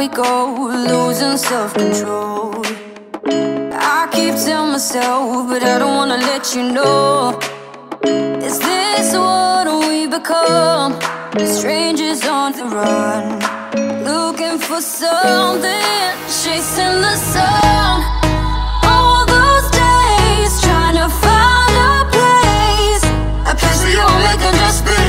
we go, losing self-control. I keep telling myself, but I don't wanna let you know. Is this what we become? Strangers on the run, looking for something, chasing the sun. All those days, trying to find a place, a place where you'll make a dust.